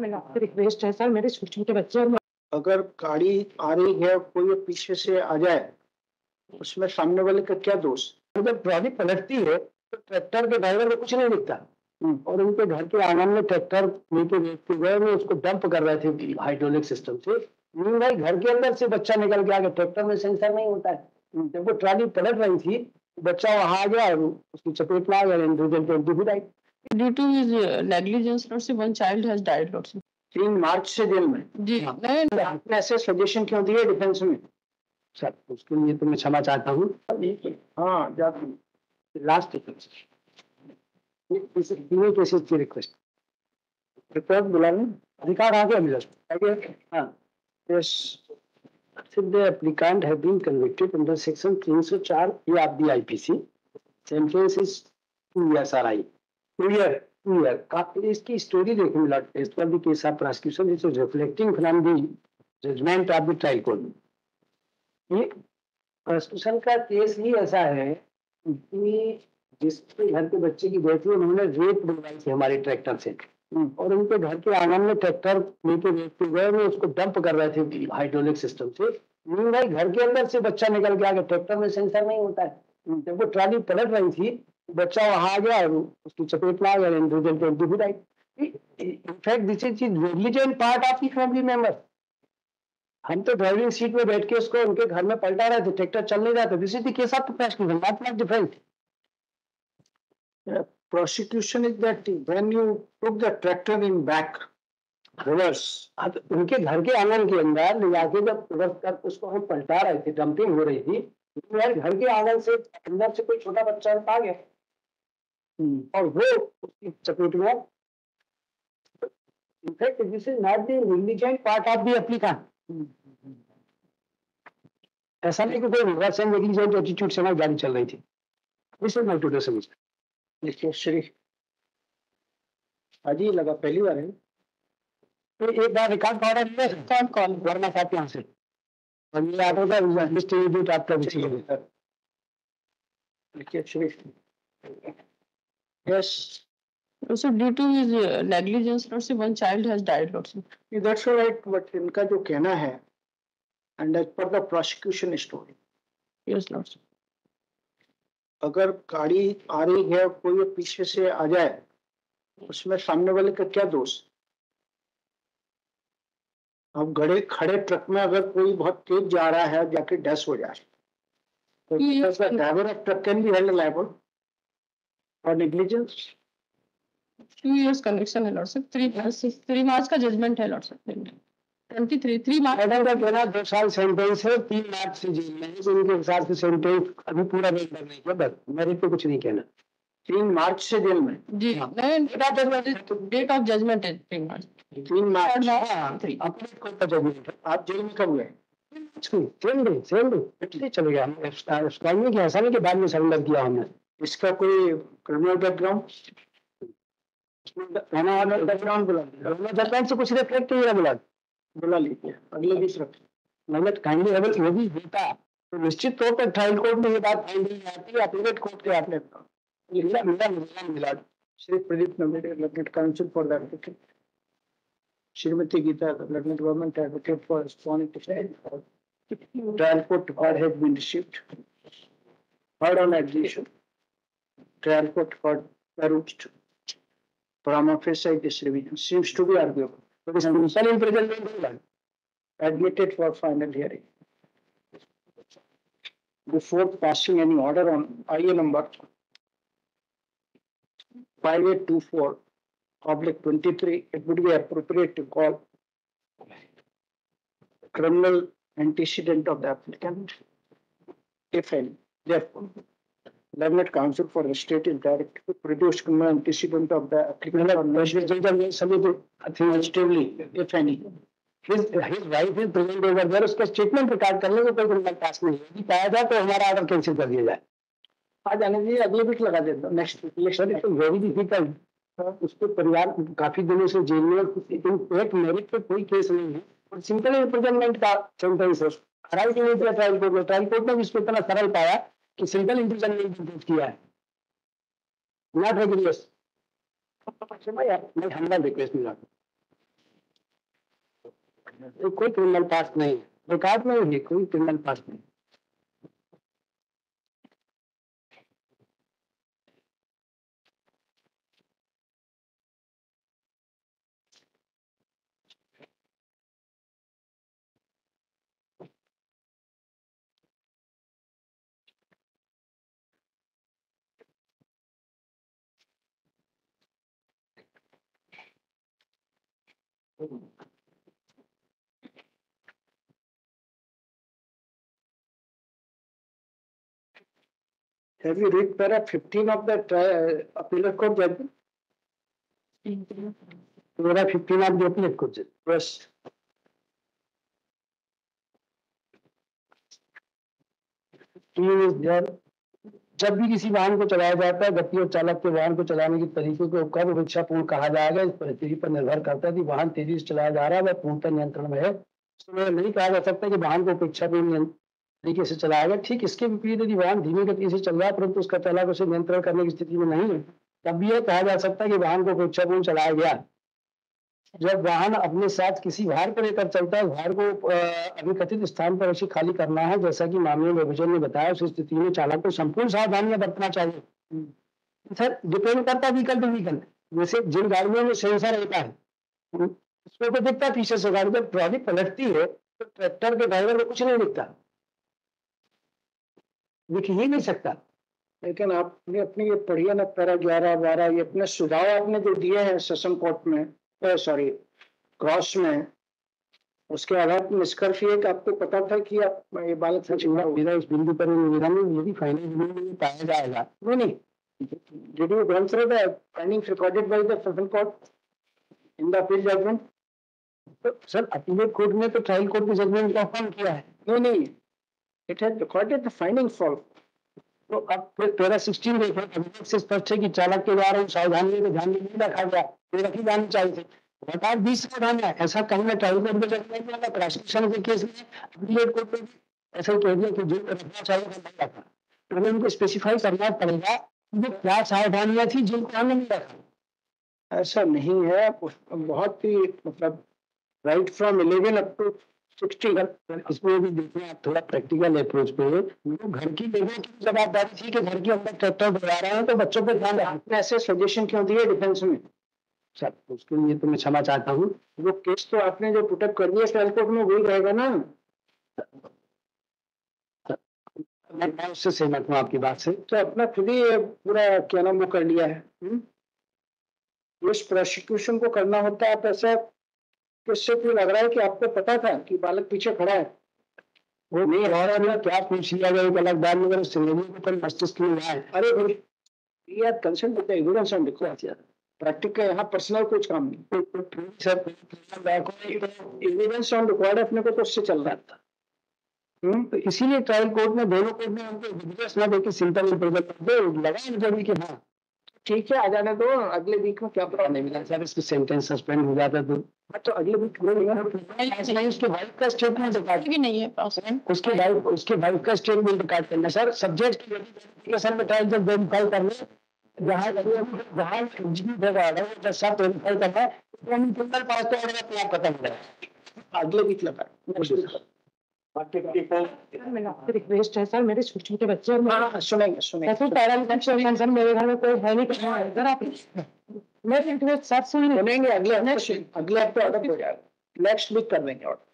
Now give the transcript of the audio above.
मैंने आपसे रिक्वेस्ट है सर, मेरे छोटे छोटे बच्चे और अगर गाड़ी आ रही है कोई पीछे से आ जाए उसमें सामने वाले का क्या दोष? जब ट्रॉली पलटती है तो ट्रैक्टर के ड्राइवर को कुछ नहीं दिखता और उनके घर के आंगन में ट्रैक्टर नीचे देखते गए में उसको डंप कर रहे थे हाइड्रोलिक सिस्टम से। भाई घर के अंदर से बच्चा निकल के आ गया, ट्रैक्टर में सेंसर नहीं होता है। जब वो ट्रॉली पलट रही थी बच्चा वहाँ आ गया, उसकी चपेट में आ गया। Due to his negligence, not one child has died. 3 मार्च से जेल में जी। आपने ऐसे सजेशन क्यों दिए डिफेंस में सर? उसके लिए तो मैं क्षमा चाहता हूँ। हाँ, लास्ट केसेस की रिक्वेस्ट बुलाने अधिकार आ गया। The applicant have been convicted under section 304 of the IPC. Sentence is 2 years or higher. 2 years. काफी इसकी स्टोरी देखने मिला। As per the case of prosecution, it is reflecting from the judgment of the trial court. ये prosecution का case ही ऐसा है कि जिसके घर के बच्चे की डेथ हुई उन्होंने रेप बनवाई थी हमारे ट्रैक्टर से और उनके घर के आंगन में ट्रैक्टर नीचे देखते गए में उसको डंप कर रहे थे हाइड्रोलिक सिस्टम से। भाई घर के अंदर से बच्चा निकल के आ गया, ट्रैक्टर में सेंसर नहीं होता है। जब वो ट्रॉली पलट रही थी बच्चा वहाँ आ गया और उसकी चपेट में आ गया। In fact this is negligent part of the family member. हम तो ड्राइविंग सीट में बैठ के उसको उनके घर में पलटा रहे थे, ट्रैक्टर चल नहीं रहा था। This is the case of prosecution, not like defence. Prosecution is that when you took the tractor in back, reverse. अब उनके घर के आंगन के अंदर ले जाके जब रिवर्स कर उसको हम पलटा रहे थे, डंपिंग हो रही थी, तो यार घर के आंगन से अंदर से कोई छोटा बच्चा आ गया और वो उसकी चपेट में। In fact this is not the negligent part of the applicant. ऐसा नहीं कि कोई रिवर्स एंड नेग्लिजेंट एटीट्यूड से गाड़ी चल रही थी। दिस इज नॉट टू समझ। श्री अजी लगा पहली बार है तो एक बार रिकॉर्ड कॉल करना चाहते हैं हमसे। बट इनका जो कहना है and as per the prosecution story, yes lord sir, अगर गाड़ी आ रही है कोई पीछे से आ जाए उसमें सामने वाले का क्या दोष? अब खड़े ट्रक में अगर कोई बहुत तेज जा रहा है जाके डैश हो जाए तो driver of truck can be held liable for negligence. 2 years conviction है लॉर्ड सर। 3 मार्च का जजमेंट है लॉर्ड सर। 23 मार्च कहना 2 साल सेंटेंस है, 3 लाख से जेल में। उनके हिसाब से सेंटेंस अभी पूरा रेंडर नहीं किया, बस मेरे पे कुछ नहीं कहना। 3 मार्च से जेल में जी। डेट ऑफ जजमेंट है 3 मार्च। आप जेल में कब गए? सेम डे चले गए। हम की आसानी के बाद में सरेंडर किया हमने। इसका कोई क्रिमिनल बैकग्राउंड से कुछ रिफ्लेक्ट नहीं रहा। बुला लीजिए अगले बीच रखें तो निश्चित तौर पर ट्रायल कोर्ट में ये बात आती है। Shrimati Geeta government advocate for trial court record has been received heard on admission trial court record perused prima facie this revision seems to be arguable admitted for final hearing before passing any order on IA number 5824/23. It would be appropriate to call criminal antecedent of the applicant, if any. Therefore, Learned Counsel for the State is directed to produce criminal antecedent of the applicant administratively, if any. His wife is present over there. उसका statement record करने को कोई criminal task नहीं है। पाया जाए तो हमारा order cancel कर दिया जाए। आज आने दीजिए, अगले बीच लगा देता हूँ। Next election is very difficult. उसके परिवार काफी दिनों से जेल में और एक मेरिट पे कोई केस नहीं है और सिंपल इम्प्रिजनमेंट का सेंटेंस है। खराब नहीं किया ट्रायल कोर्ट में। ट्रायल कोर्ट ने इसको इतना सरल पाया कि सिंपल इंप्रिजन में इंक्लूड किया है। Not regular. मैं हमारा रिक्वेस्ट मिला तो कोई क्रिमिनल पास नहीं है, रिकॉर्ड नहीं है, कोई क्रिमिनल पास नहीं। Have you read para 15 of the appellate court judgment? Para 15 of the appellate court judgment. Yes. जब भी किसी वाहन को चलाया जाता है, गति और चालक के वाहन को चलाने के तरीके को कब उपेक्षापूर्ण कहा जाएगा, इस परिस्थिति पर निर्भर करता है कि वाहन तेजी से चलाया जा रहा है वह पूर्णतः नियंत्रण में है। इसमें नहीं कहा जा सकता कि वाहन को उपेक्षापूर्ण तरीके से चलाएगा। ठीक इसके विपरीत यदि वाहन धीमी गति से चल रहा है परंतु उसका चालक उसे नियंत्रण करने की स्थिति में नहीं है, तब भी यह कहा जा सकता है कि वाहन को उपेक्षापूर्ण चलाया गया। जब वाहन अपने साथ किसी भार को लेकर चलता है, भार को अभिकथित स्थान पर उसे खाली करना है, जैसा कि मामले में विजय ने बताया, उस स्थिति में चालक को संपूर्ण सावधानियां बरतना चाहिए। सर डिपेंड करता है व्हीकल टू व्हीकल। जैसे जिन गाड़ियों में सेंसर रहता है उसमें तो दिखता पीछे से गाड़ी, जब ट्रॉली पलटती है तो ट्रैक्टर के ड्राइवर को कुछ नहीं दिखता, दिख ही नहीं सकता। लेकिन आपने अपनी ये पढ़िया ना पैरा 11-12 ये अपने सुझाव आपने जो दिए हैं सेशन कोर्ट में क्रॉस में, उसके आधार पर निष्कर्ष ये कि आपको पता था कि आप ये बालक सचिव इस बिंदु पर यदि फाइनल पाया जाएगा नहीं यदि ग्रंथ findings recorded by the session court in the appeal judgment. तो सर अपीलेट कोर्ट ने तो ट्रायल कोर्ट के जजमेंट का फॉर्म किया है, नहीं it has recorded the finding for. तो अब फिर 1316 देखो अभिलेख से स्पष्ट है कि चालक के द्वारा सावधानियों को ध्यान नहीं रखा गया, रखी जानी चाहिए। सरकार 20 सावधानियां ऐसा कहना ट्रायल कोर्ट में जज नहीं वाला प्रशिक्षण के केस में अपीलेट कोर्ट में ऐसा कहना कि जो रखना चाहिए नहीं रखा, तो उनको स्पेसिफाई करना पड़ेगा कि क्या सावधानियां थी जिनको हमने नहीं रखा। ऐसा नहीं है, बहुत ही मतलब राइट फ्रॉम 11 अप टू 60 घर। इसमें भी देखिए आप थोड़ा प्रैक्टिकल अप्रोच पे, तो घर की लेवल की जवाबदारी थी कि घर की अंदर ट्रैक्टर बढ़ा रहे हैं तो बच्चों पर ध्यान रखना, ऐसे सजेशन क्यों दिए डिफेंस में सर? उसके लिए तो मैं क्षमा चाहता हूँ, वो केस तो आपने जो पुटअप कर दिया ट्रायल कोर्ट में वही रहेगा ना। मैं उससे सहमत हूँ आपकी बात से। तो अपना खुद ही पूरा क्या नाम वो कर लिया है, उस प्रोसिक्यूशन को करना होता है। आप ऐसा उससे तो लग रहा है कि आपको पता था कि बालक पीछे खड़ा है, वो नहीं रहा क्या पूछ लिया गया बालक बाल वगैरह श्रेणी पर मस्तिष्क में आए। अरे भैया कंसर्न होता है एविडेंस एंड रिकॉर्ड्स यार, प्रैक्टिकल यहाँ पर्सनल कुछ काम नहीं सर। एविडेंस एंड रिकॉर्ड अपने को तो उससे चल रहा था, तो इसीलिए ट्रायल कोर्ट में दोनों कोर्ट में उनको एविडेंस ना देकर सिंपल लगा कि हाँ ठीक है आ जाने दो। अगले वीक में क्या नहीं मिला सर, इसका सेंटेंस सस्पेंड हो जाता तो अगले वीक उसके वाइफ का स्टेटमेंट रिकॉर्ड करना सर। सब्जेक्ट अगले वीक लगा रिक्वेस्ट है सर, मेरे छोटे छोटे बच्चे मेरे घर में कोई है नहीं कर रहा है।